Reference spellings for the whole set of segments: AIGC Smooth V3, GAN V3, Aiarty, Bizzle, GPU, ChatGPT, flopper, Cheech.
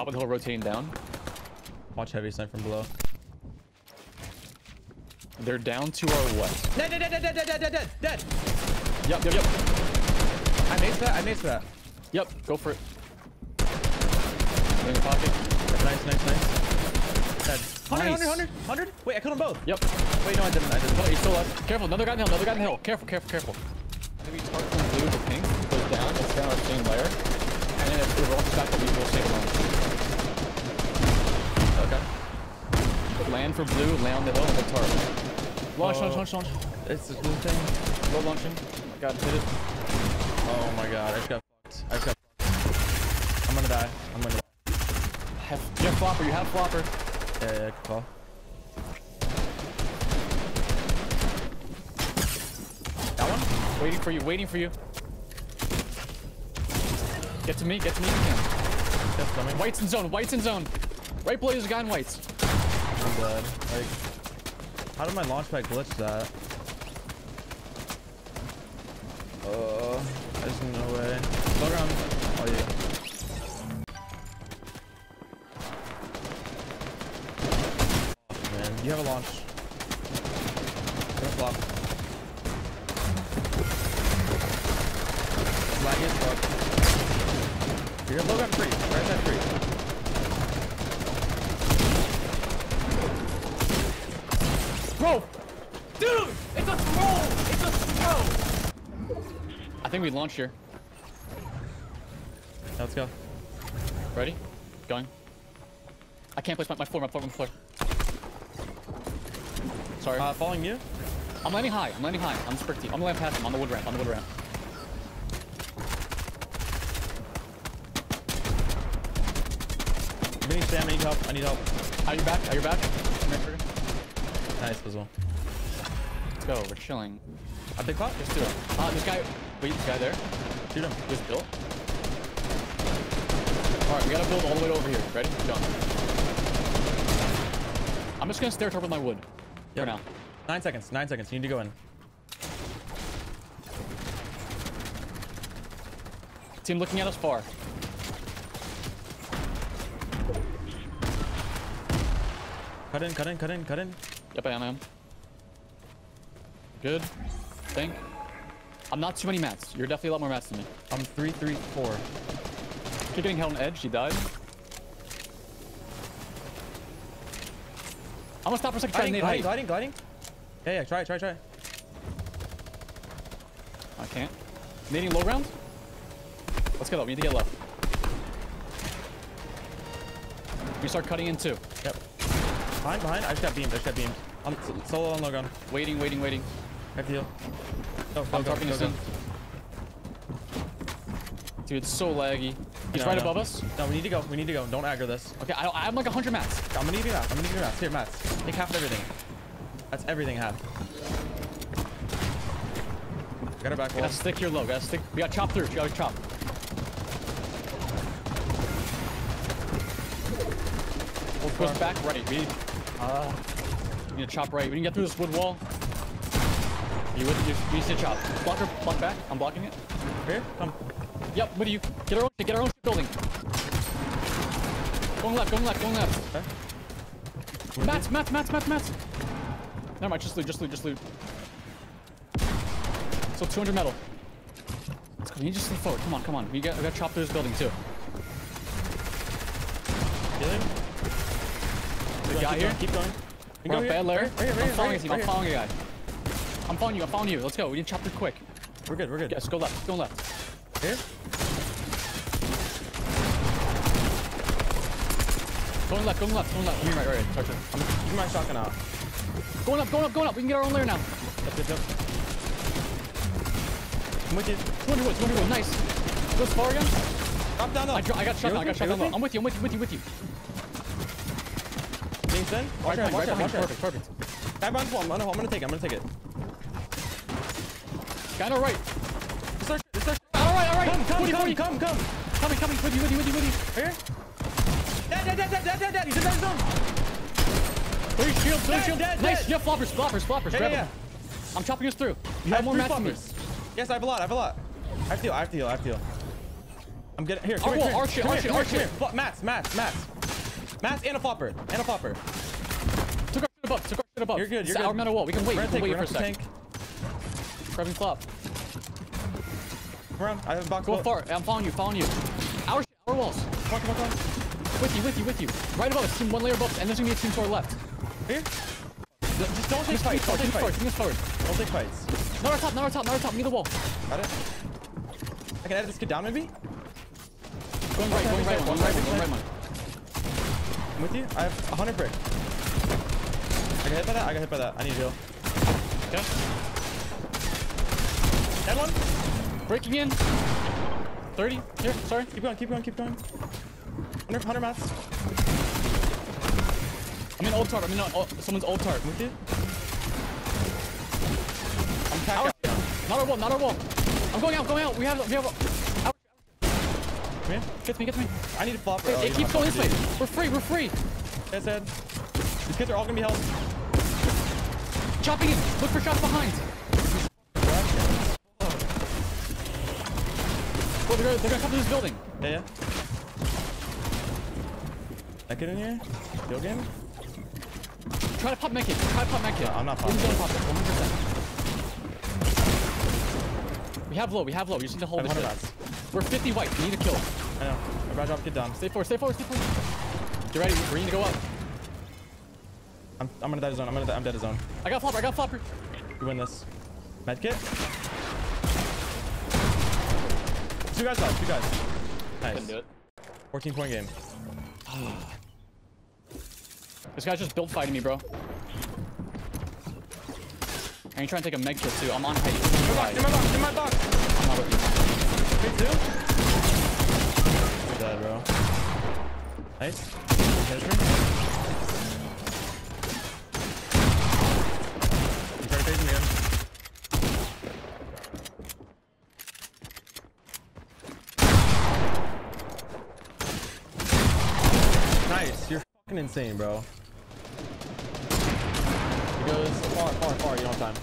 top of the hill rotating down. Watch heavy snipe from below. They're down to our west. Dead. Yep. I made that. Yep, go for it. In the pocket. Nice. Dead. 100. Wait, I killed them both. Yep. Wait, no, I didn't. No, he's still up. Careful, another guy in the hill. Careful. I think we start from blue to pink. Goes down, it's down our same layer. And then if we're all stuck, we'll stay alone. Okay. Land for blue, land on the hill, and the target. Launch. It's the blue thing. Low launching. Oh my god, hit it. Oh my god, I just got fucked. I'm gonna die. You have flopper. Yeah, good call. That one? Waiting for you. Get to me. Yeah. White's in zone. Right below you, there's a guy in whites. I'm dead. Like, how did my launch pad glitch that? There's no way. Look around. Oh, yeah. You have a launch. Don't flop. Lag is fucked. You're gonna low ground free. Right side free. Bro! Dude! It's a throw! I think we launched here. Now let's go. Ready? Going. I can't place my floor. Sorry. Following you? I'm landing high. I'm spricty. I'm gonna land past him on the wood ramp. I need help. Are you back? Nice, Bizzle. Let's go. We're chilling. I think clock? Let's do it. This guy there. Shoot him. Just built. Alright, we gotta build all the way over here. Ready? Done. I'm just gonna stare top with my wood. Yep. For now. 9 seconds. You need to go in. Team looking at us far. Cut in. Yep, I am. Good. Think. I'm not too many mats. You're definitely a lot more mats than me. I'm 3, 4. Keep getting held on edge. She died. I'm gonna stop for a second. Gliding. Yeah, try. I can't. Nading low ground. Let's get up. We need to get low. We start cutting in too. Yep. Behind. I just got beamed. I'm solo on low ground. Waiting. I have to heal. Oh, I'm tarping this in. Dude, it's so laggy. He's right above us. No, we need to go. Don't aggro this. Okay, I'm like 100 mats. I'm gonna give you mats. Here, mats. Take half of everything. That's everything half. Got her back wall. Gotta stick here low. We gotta chop through. You gotta chop. We'll push back right. We need to chop right. We can get through this wood wall. You need to chop. Block back. I'm blocking it. Here, come. Yep, what do you? Get our own building. Going left. Okay. Mats. Never mind, just loot. So 200 metal. Let's go, we need to just lean forward. Come on. We got chopped through this building too. Healing? The guy here? Keep going. We're on bad layer. I'm following a guy. I'm following you. Let's go. We need to chop through quick. We're good. Yes, go left. Here? Going left. Give me right. Touch it. I'm keeping my shotgun out. Going up. We can get our own lair now. Yep. I'm with you. 200 wood. Nice. Goes far again. Drop down though. I got shotgun low. I'm with you. James in. Watch out. Perfect. I bounce one. I'm gonna take it. Kind of right. All right. Come. Coming. With you. Here. Dead. He's in that zone. Three shields. Nice. You have floppers. Grab him. I'm chopping us through. You have more mats than me. Yes, I have a lot. I have to heal. I'm getting here. Come here. Arch here. Mats and a flopper. Took our shit above. You're good. You're good. Our metal wall. We can wait. We can wait for a second. Grabbing flop. Come around. I have a box. Go far. I'm following you. Our shit. Our walls. Come on. With you. Right above us. Team one layer above us. And there's gonna be a team to our left. Here. Just don't take fights. Don't take fights. Don't take fights. Not our top. Near the wall. Got it. I can edit this kid down maybe? Going right. I'm with you. I have 100 brick. I got hit by that. I need heal. Okay. Dead one. Breaking in. 30. Here, sorry. Keep going. 100 mats. I'm in old tarp. Someone's old tarp. I'm with you. I'm tagged out. Not our wall. I'm going out. We have. Come here. Gets me. I need to flop. It keeps going this way. We're free. That's it. These kids are all gonna be helped. Chopping it. Look for shots behind. Oh, they're gonna come to this building. Yeah. That kid in here. Kill game. Try to pop mech it. No, I'm not popping. Pop it. 100%. We have low. You just need to hold it. We're 50 white. We need to kill. I know. I'm about to drop kid down. Stay forward. Get ready. We need to go up. I'm gonna die to zone. I'm dead to zone. I got flopper. We win this. Medkit. Two guys left. Nice. Couldn't do it. 14-point game. This guy's just build fighting me, bro. And you trying to take a meg kill too. I'm on height. In my box. I'm not with you. You're dead, bro. Nice. Finish me. You try to face me in. Nice. You're fucking insane, bro. He goes far. You don't have time.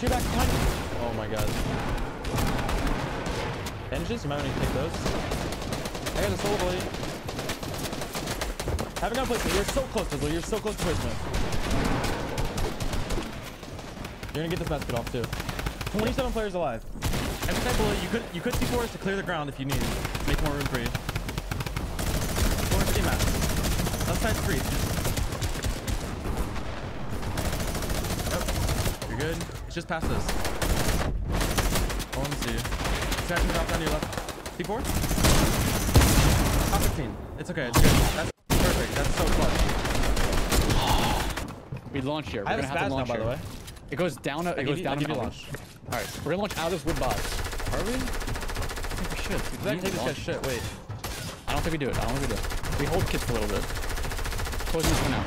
Two back behind you. Oh my god. Bandages? You might want to take those. I got a soul blade. Haven't got placement. You're so close to placement. You're gonna get this basket off too. 27 players alive. Every time below, you could see forest to clear the ground if you need. Make more room for you. 450 maps. Left side street. Nope. You're good. Just past this. One's you. This guy can drop down to your left. C4? Top 15. It's okay. That's perfect. That's so clutch. We launch here. We're gonna have to launch now, by the way. It goes down. It goes down. Launch. All right. We're gonna launch out of this wood box. Are we? I think we should. Did I take this guy's shit? Wait. I don't think we do it. We hold kits a little bit. Closing this one out.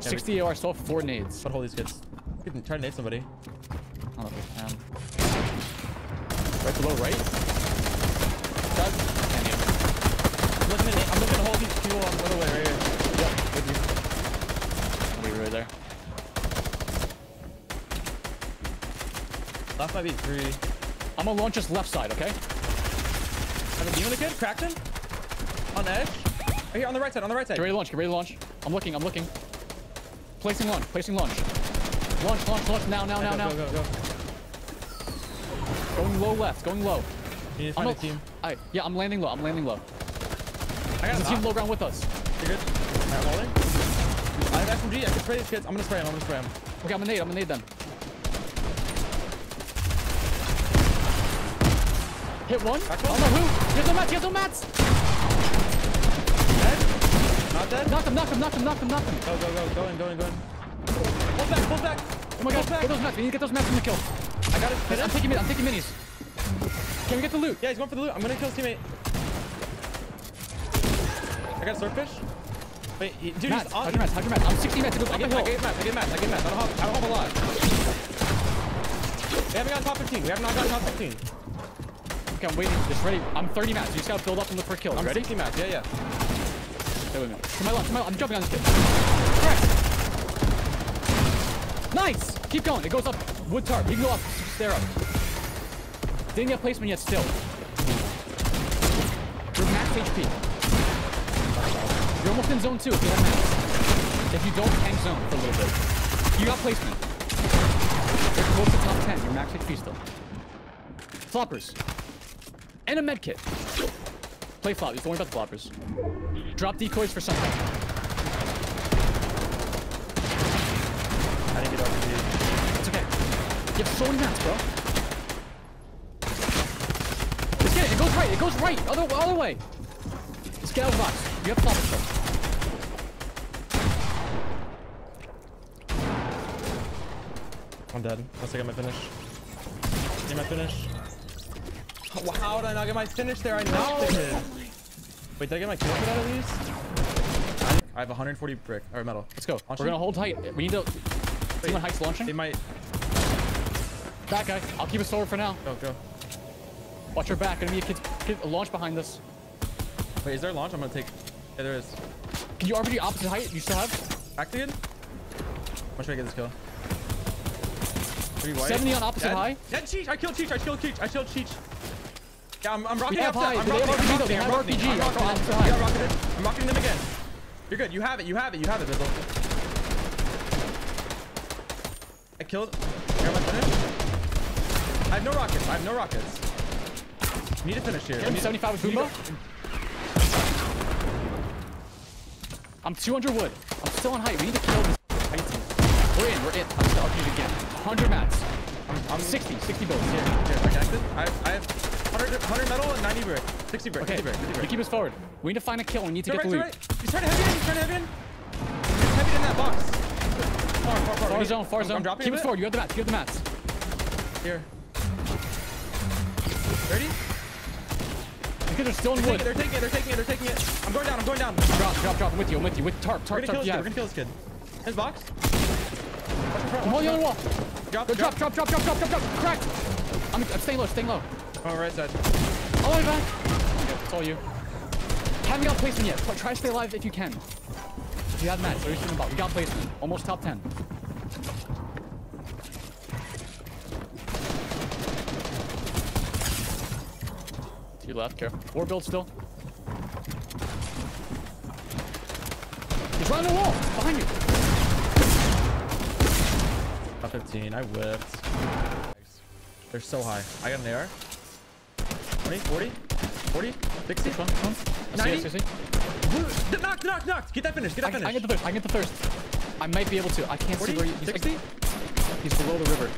Yeah, 60 AR still 4 nades. But hold these kits. We can try to nade somebody. I don't know if we can. Right below, right? Doug? I'm looking to hold these people on the other way right here. Yep, with you. I'll be right there. Left might be 3. I'm gonna launch this left side, okay? I'm a beam on the kid, cracked him. On edge. Right here, on the right side. Get ready to launch. I'm looking. Placing launch. Launch. Now. Go. Going low left. You need to find a team. Yeah, I'm landing low. I got a team low ground with us. You're good? I'm holding. I have SMG. I can spray these kids. I'm gonna spray him. Okay, I'm gonna nade them. Hit one. I don't know who. Get no mats. Dead? Not dead? Knock him. Go in. Pull back. Oh my god, get those mats. We need to get those mats from the kill. I got it. I'm taking minis. Can we get the loot? Yeah, he's going for the loot. I'm gonna kill his teammate. I got a swordfish. Wait, dude, Matt, he's on. How's your mats? I'm 60 mats. I get mats. I don't have a lot. We haven't gotten top 15. Okay, I'm waiting. Just ready. I'm 30 mats. You just gotta build up and look for a kill. I'm ready? 60 mats. Yeah. Stay with me. To my left. I'm jumping on this kid. Correct. Nice! Keep going. It goes up wood tarp. You can go up. Stair up. Didn't get placement yet still. You're max HP. You're almost in zone 2 if you have max. If you don't, hang zone for a little bit. You got placement. You're close to top 10. You're max HP still. Floppers. And a medkit. Play flop. You don't worry about the floppers. Drop decoys for something. You have so many mats, bro. Let's get it. It goes right. It goes right. Other way. Let's get out of the box. You have floppers, bro. I'm dead. Unless I get my finish. Get my finish. How did I not get my finish there? I knocked it. Wait, did I get my kill out of these? I have 140 brick. All right, metal. Let's go. We're going to hold tight. We need to... Someone hikes launching? They might... That guy. I'll keep it slower for now. Go, go. Watch your back. Enemy kid launch behind us. Wait, is there a launch? I'm gonna take... Yeah, there is. Can you RPG opposite height? You still have? Back again? How should I get this kill? 70 on opposite high. Dead Cheech! I killed Cheech! I killed Cheech! I killed Cheech! Yeah, I'm rocking up there. I'm rocking up there. I'm rocking up. I'm rocking them again. You're good. You have it. You have it. You have it, Bizzle. I killed... I got my finish. I have no rockets. I have no rockets. Need to finish here. Get 75 with Goomba. I'm 200 wood. I'm still on height. We need to kill this. We're in. We're in. I'm still up again. 100 mats. I'm 60. 60 builds. Here. I have 100 metal and 90 brick. 60 brick. Okay. 60 brick. You keep us forward. We need to find a kill. We need to get the loot. He's trying to heavy in. He's trying to heavy in. He's heavy in that box. Far, far, far. Far zone. Far zone. Keep us forward. You have the mats. You have the mats. Here. 30? Because they're still in wood. They're taking it, they're taking it, they're taking it. I'm going down, I'm going down. Drop, drop, drop. I'm with you, I'm with you. With tarp, tarp, tarp. Yeah. We're gonna kill this kid. His box. I'm on the other wall. Drop, drop, drop, drop, drop, drop, drop, drop. Crack. I'm staying low, staying low. Oh, right side. Oh, my God. Okay, it's all you. Haven't got placement yet. Try to stay alive if you can. If you have mats, we got placement. Almost top 10. You left, care. War build still. He's running the wall! Behind you! Top 15, I whipped. They're so high. I got an AR. 20, 40, 40, 60. 90. See. Knocked, knocked, knocked! Get that finish, get that finish. I get the thirst, I get the thirst. I might be able to. I can't 40, see where he's 60? He's below the river.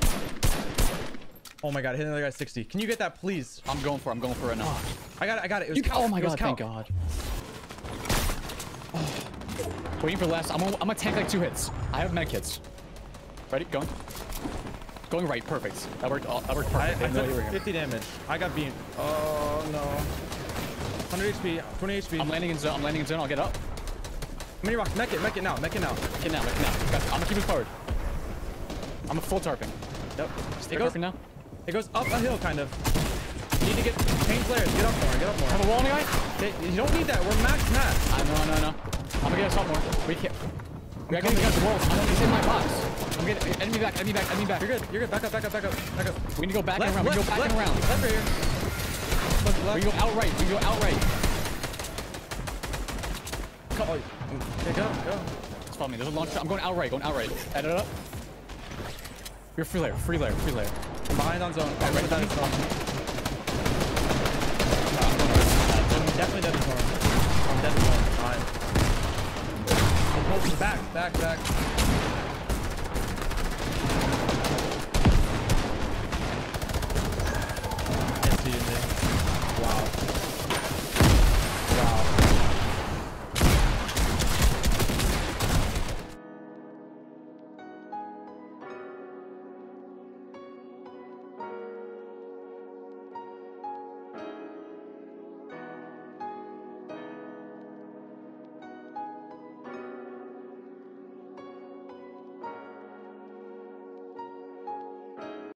Oh my God, hit another guy 60. Can you get that, please? I'm going for it right now. I got it, it was cow. Oh my God, thank God. Oh. Waiting for last, I'm gonna tank like 2 hits. I have med kits. Ready, going. Going right, perfect. That worked perfect. I took 50 damage. I got beamed. Oh no. 100 HP, 20 HP. I'm landing in zone, I'm landing in zone, I'll get up. How many rocks? Mech it now, mech it now. Mech it now, mech it now. I'm gonna keep it forward. I'm a full tarping. Yep, stay tarping now. It goes up a hill, kind of. You need to get pain flares. Get up more. Get up more. Have a wall on the guy? You don't need that. We're max max. I know, I know, I know. I'm gonna get us up more. We can't. We gotta get the walls. He's in my box. I'm getting enemy back. Enemy back. Enemy back. You're good. You're good. Back up. Back up. Back up. Back up. We need to go back left, and around. Left, we go back left, and around. Left right here. Left, left. We go out right. We go out right. Come on. Yeah, go. Go. It's following me. There's a launch. I'm going out right. Going out right. Edit it up. You're free layer. Free layer. Free layer. I'm behind on zone. Okay, right down zone. I'm definitely dead as well. I'm dead as well. Fine. I'm holding back, back, back. Can't see you, man. Wow.